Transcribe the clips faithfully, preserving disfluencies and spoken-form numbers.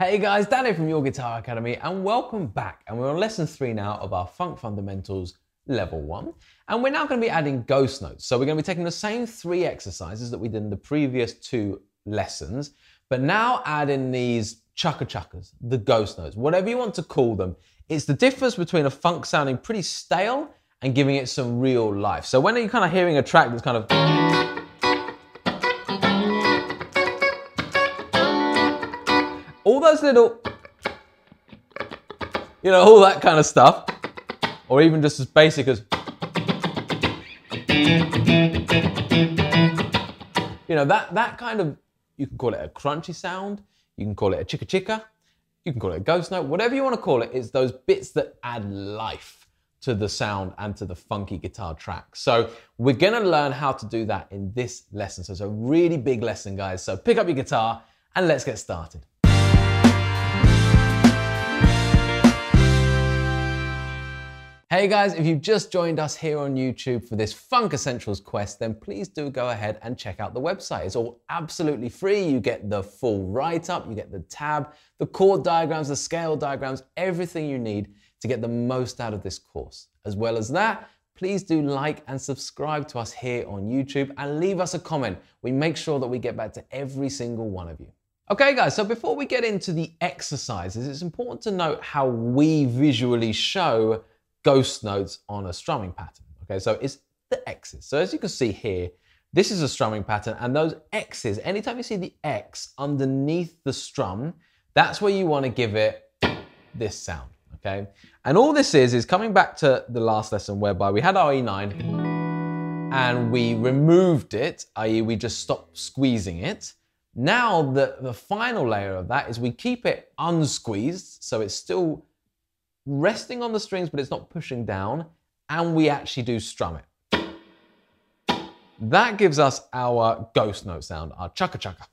Hey guys, Dan here from Your Guitar Academy and welcome back. And we're on lesson three now of our Funk Fundamentals level one. And we're now going to be adding ghost notes. So we're going to be taking the same three exercises that we did in the previous two lessons, but now adding these chukka chukkas, the ghost notes, whatever you want to call them. It's the difference between a funk sounding pretty stale and giving it some real life. So when are you kind of hearing a track that's kind of... all those little, you know, all that kind of stuff, or even just as basic as, you know, that, that kind of, you can call it a crunchy sound, you can call it a chicka chicka, you can call it a ghost note, whatever you want to call it, it's those bits that add life to the sound and to the funky guitar track. So we're going to learn how to do that in this lesson. So it's a really big lesson, guys. So pick up your guitar and let's get started. Hey guys, if you've just joined us here on YouTube for this Funk Essentials quest, then please do go ahead and check out the website. It's all absolutely free. You get the full write-up, you get the tab, the chord diagrams, the scale diagrams, everything you need to get the most out of this course. As well as that, please do like and subscribe to us here on YouTube and leave us a comment. We make sure that we get back to every single one of you. Okay guys, so before we get into the exercises, it's important to note how we visually show ghost notes on a strumming pattern. Okay, so it's the X's. So as you can see here, this is a strumming pattern, and those X's, anytime you see the X underneath the strum, that's where you want to give it this sound, okay? And all this is, is coming back to the last lesson whereby we had our E nine and we removed it, that is we just stopped squeezing it. Now the, the final layer of that is we keep it unsqueezed, so it's still resting on the strings, but it's not pushing down, and we actually do strum it. That gives us our ghost note sound, our chukka chukka.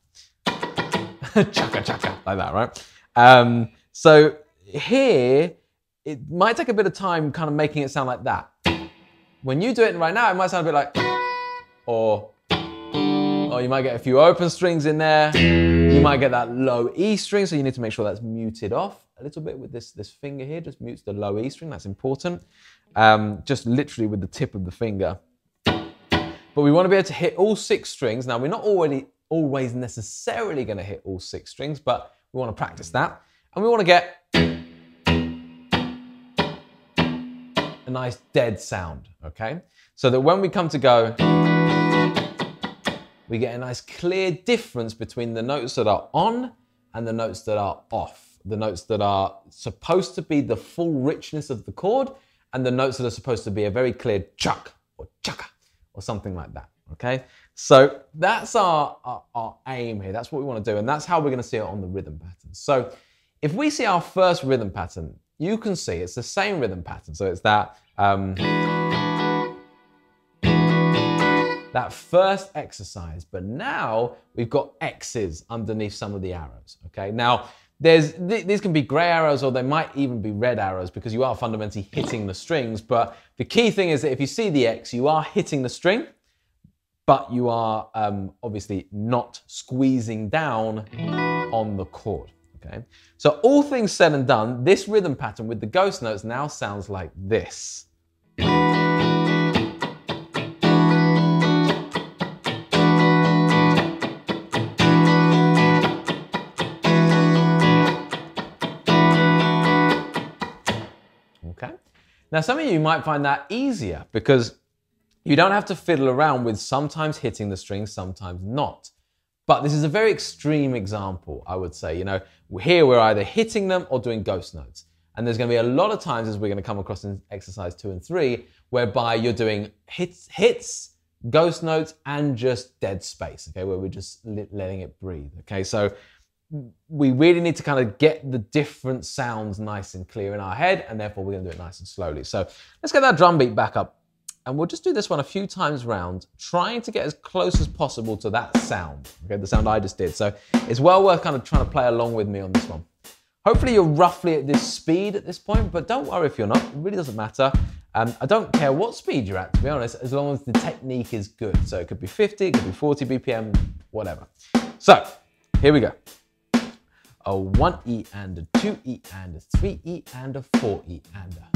Chukka chukka, like that, right? Um, so here, it might take a bit of time kind of making it sound like that. When you do it right now, it might sound a bit like, or, or you might get a few open strings in there. You might get that low E string, so you need to make sure that's muted off a little bit with this, this finger here, just mutes the low E string, that's important. Um, just literally with the tip of the finger. But we want to be able to hit all six strings. Now we're not already always necessarily going to hit all six strings, but we want to practice that. And we want to get a nice dead sound, okay? So that when we come to go, we get a nice clear difference between the notes that are on and the notes that are off. The notes that are supposed to be the full richness of the chord and the notes that are supposed to be a very clear chuck or chukka or something like that, okay? So that's our, our, our aim here. That's what we want to do, and that's how we're going to see it on the rhythm pattern. So if we see our first rhythm pattern, you can see it's the same rhythm pattern. So it's that, um, that first exercise, but now we've got X's underneath some of the arrows, okay? Now, There's, th these can be grey arrows, or they might even be red arrows, because you are fundamentally hitting the strings. But the key thing is that if you see the X, you are hitting the string, but you are um, obviously not squeezing down on the chord. Okay. So all things said and done, this rhythm pattern with the ghost notes now sounds like this. Now, some of you might find that easier because you don't have to fiddle around with sometimes hitting the strings, sometimes not. But this is a very extreme example, I would say. You know, here we're either hitting them or doing ghost notes. And there's going to be a lot of times, as we're going to come across in exercise two and three, whereby you're doing hits, hits, ghost notes, and just dead space, okay, where we're just letting it breathe, okay? So we really need to kind of get the different sounds nice and clear in our head, and therefore we're going to do it nice and slowly. So let's get that drum beat back up, and we'll just do this one a few times round, trying to get as close as possible to that sound, okay, the sound I just did. So it's well worth kind of trying to play along with me on this one. Hopefully you're roughly at this speed at this point, but don't worry if you're not. It really doesn't matter. Um, I don't care what speed you're at, to be honest, as long as the technique is good. So it could be fifty, it could be forty B P M, whatever. So here we go. a one E and a two E and a three E and a four E and a.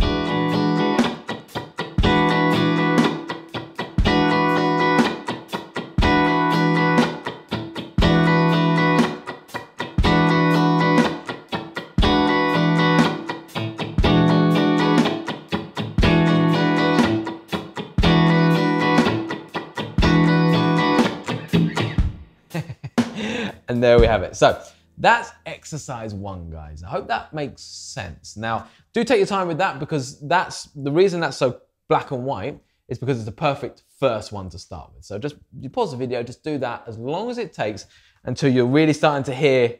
And there we have it. So that's exercise one, guys. I hope that makes sense. Now, do take your time with that, because that's the reason that's so black and white is because it's the perfect first one to start with. So just you pause the video, just do that as long as it takes until you're really starting to hear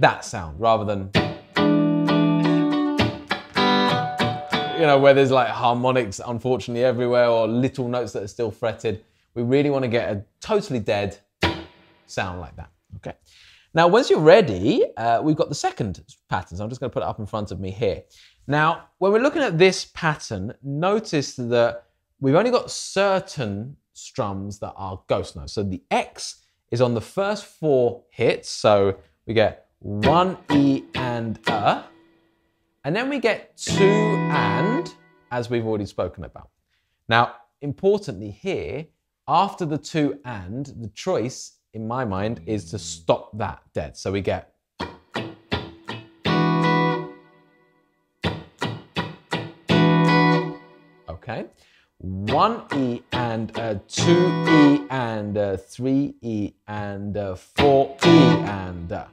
that sound rather than, you know, where there's like harmonics, unfortunately, everywhere, or little notes that are still fretted. We really want to get a totally dead sound like that, okay? Now, once you're ready, uh, we've got the second pattern. So I'm just going to put it up in front of me here. Now, when we're looking at this pattern, notice that we've only got certain strums that are ghost notes. So the X is on the first four hits. So we get one E and a, and then we get two and, as we've already spoken about. Now, importantly here, after the two and, the choice in my mind is to stop that dead. So we get. Okay. One E and a two E and a three E and a four E and a.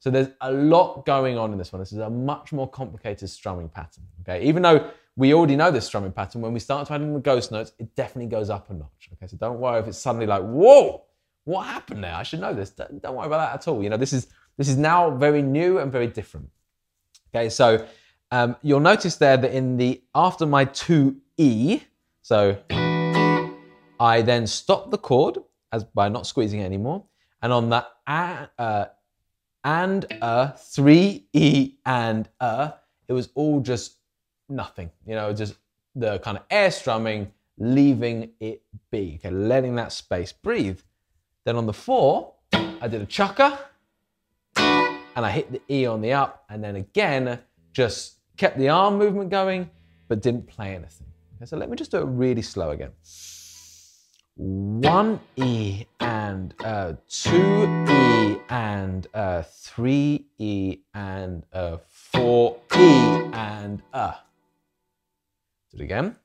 So there's a lot going on in this one. This is a much more complicated strumming pattern. Okay. Even though we already know this strumming pattern, when we start to add in the ghost notes, it definitely goes up a notch. Okay. So don't worry if it's suddenly like, whoa, what happened there? I should know this. Don't, don't worry about that at all. You know, this is this is now very new and very different. Okay, so um, you'll notice there that in the after my two E, so I then stop the chord as by not squeezing it anymore, and on the a, uh, and a three E and a, it was all just nothing. You know, just the kind of air strumming, leaving it be. Okay, letting that space breathe. Then on the four, I did a chucker, and I hit the E on the up, and then again, just kept the arm movement going, but didn't play anything. Okay, so let me just do it really slow again. One E and a two E and a three E and a four E and a. Do it again.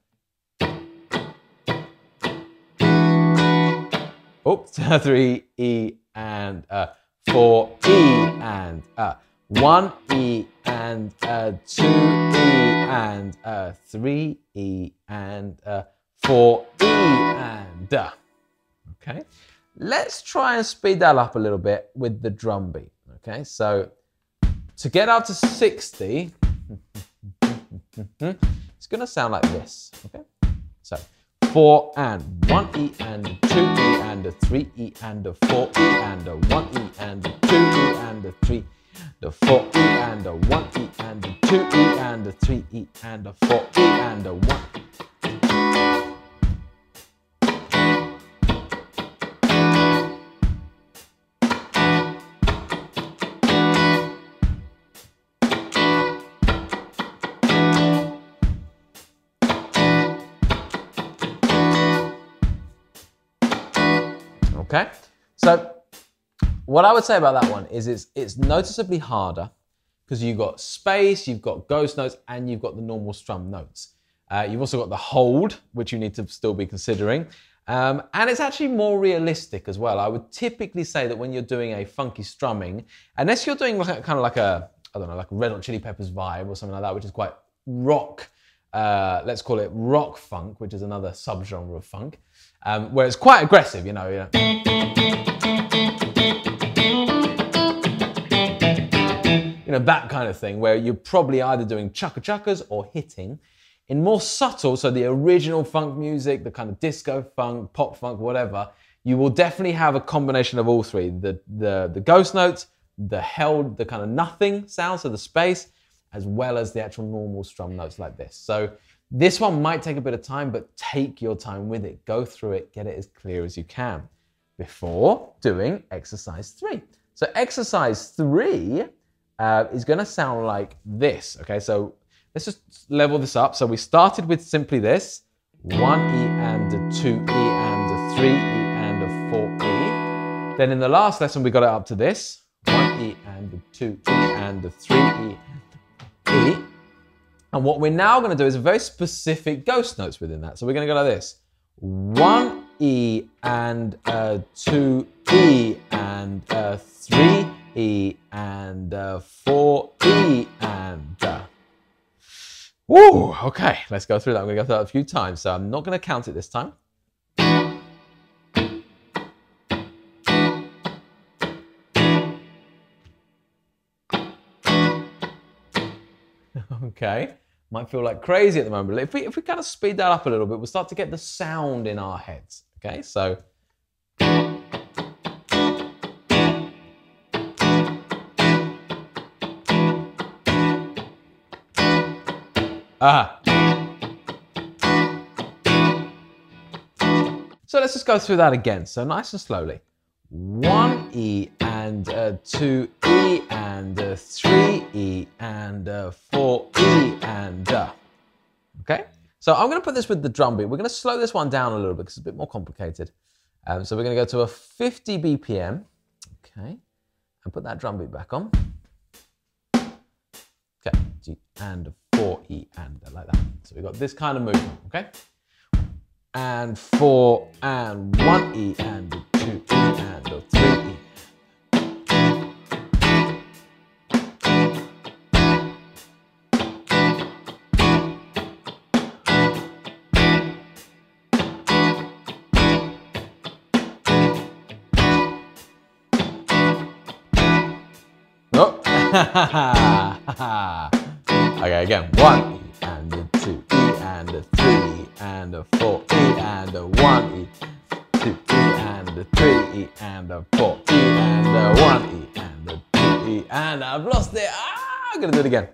Oops, three E and a, four E and a, one E and a, two E and a, three E and a, four E and a. Okay, let's try and speed that up a little bit with the drum beat. Okay, so to get up to sixty, it's gonna sound like this. Okay, so. Four and one E and a two E and a three E and a four E and a one E and a two E and a three, the four E and a one E and a two E and a three E and a four E and a one. Okay, so what I would say about that one is it's, it's noticeably harder because you've got space, you've got ghost notes, and you've got the normal strum notes. Uh, you've also got the hold, which you need to still be considering. Um, and it's actually more realistic as well. I would typically say that when you're doing a funky strumming, unless you're doing like a, kind of like a, I don't know, like a Red Hot Chili Peppers vibe or something like that, which is quite rock, uh, let's call it rock funk, which is another subgenre of funk. Um, where it's quite aggressive, you know, you know. You know, that kind of thing, where you're probably either doing chucka-chuckas or hitting. In more subtle, so the original funk music, the kind of disco funk, pop funk, whatever, you will definitely have a combination of all three. The, the, the ghost notes, the held, the kind of nothing sound, so the space, as well as the actual normal strum notes like this. So this one might take a bit of time, but take your time with it. Go through it, get it as clear as you can before doing exercise three. So exercise three uh, is gonna sound like this, okay? So let's just level this up. So we started with simply this, one E and a two E and a three E and a four E. Then in the last lesson, we got it up to this, one E and a two E and a three E and a E. And what we're now gonna do is a very specific ghost notes within that. So we're gonna go like this, one E and a two E and a three E and a four E and a. Woo, okay, let's go through that. I'm gonna go through that a few times, so I'm not gonna count it this time. Okay, might feel like crazy at the moment, but if we, if we kind of speed that up a little bit, we'll start to get the sound in our heads, okay? So. Ah. So let's just go through that again, so nice and slowly. One E and a two E and a three E and a four E and a. Okay, so I'm going to put this with the drum beat. We're going to slow this one down a little bit because it's a bit more complicated. Um, so we're going to go to a fifty B P M, okay, and put that drum beat back on. Okay, G and a four E and a, like that. So we've got this kind of movement, okay, and four and one E and a two E and a three E. Oh. Okay, again, one E and a two E and a three E and a four E and a one E. Two E and a three E and a four E and a one E and a two E and I've lost it. Ah, I'm gonna do it again.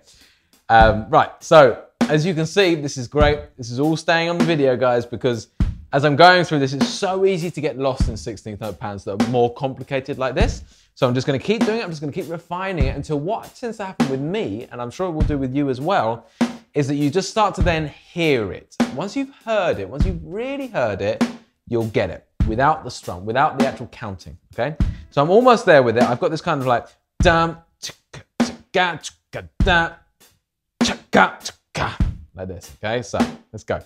Um, right, so as you can see, this is great. This is all staying on the video, guys, because as I'm going through this, it's so easy to get lost in sixteenth note patterns that are more complicated like this. So I'm just gonna keep doing it, I'm just gonna keep refining it until what tends to happen with me, and I'm sure it will do with you as well, is that you just start to then hear it. Once you've heard it, once you've really heard it, you'll get it. Without the strum, without the actual counting, okay? So I'm almost there with it. I've got this kind of like, dum, chka, chka, da, chka, chka, like this, okay? So let's go.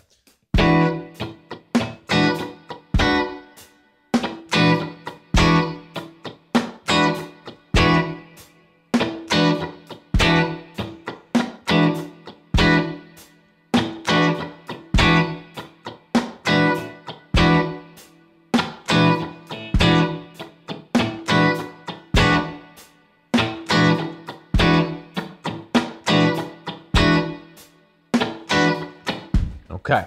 Okay,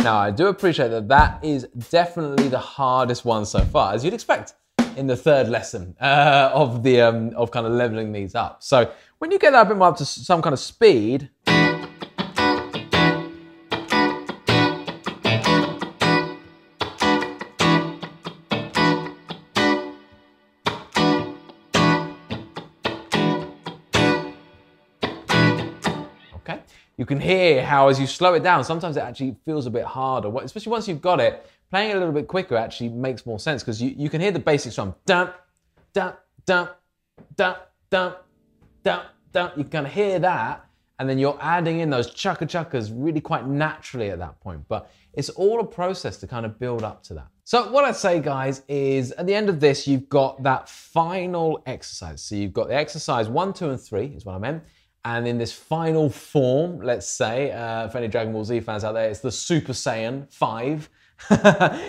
now I do appreciate that that is definitely the hardest one so far, as you'd expect in the third lesson uh, of the um, of kind of leveling these up. So when you get that a bit more up to some kind of speed, okay? You can hear how as you slow it down, sometimes it actually feels a bit harder, especially once you've got it, playing it a little bit quicker actually makes more sense because you, you can hear the basic strum. Dun, dun, dun, dun, dun, dun, dun. You can kind of hear that and then you're adding in those chukka chukkas really quite naturally at that point. But it's all a process to kind of build up to that. So what I'd say, guys, is at the end of this, you've got that final exercise. So you've got the exercise one, two, and three is what I meant. And in this final form, let's say, uh, for any Dragon Ball Z fans out there, it's the Super Saiyan five.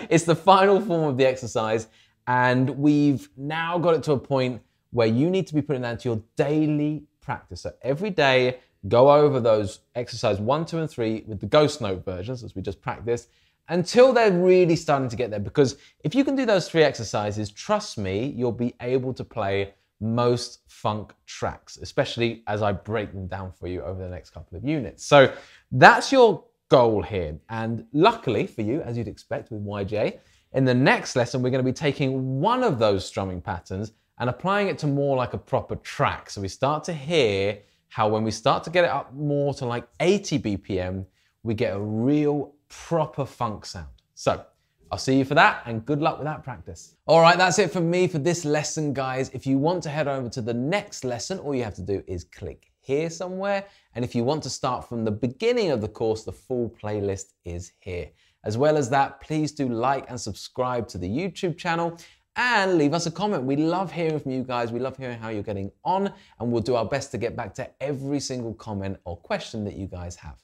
It's the final form of the exercise. And we've now got it to a point where you need to be putting that into your daily practice. So every day, go over those exercise one, two, and three with the ghost note versions, as we just practiced, until they're really starting to get there. Because if you can do those three exercises, trust me, you'll be able to play most funk tracks, especially as I break them down for you over the next couple of units. So that's your goal here. And luckily for you, as you'd expect with Y J, in the next lesson, we're going to be taking one of those strumming patterns and applying it to more like a proper track. So we start to hear how when we start to get it up more to like eighty B P M, we get a real proper funk sound. So I'll see you for that, and good luck with that practice. All right, that's it for me for this lesson, guys. If you want to head over to the next lesson, all you have to do is click here somewhere. And if you want to start from the beginning of the course, the full playlist is here. As well as that, please do like and subscribe to the YouTube channel and leave us a comment. We love hearing from you guys. We love hearing how you're getting on, and we'll do our best to get back to every single comment or question that you guys have.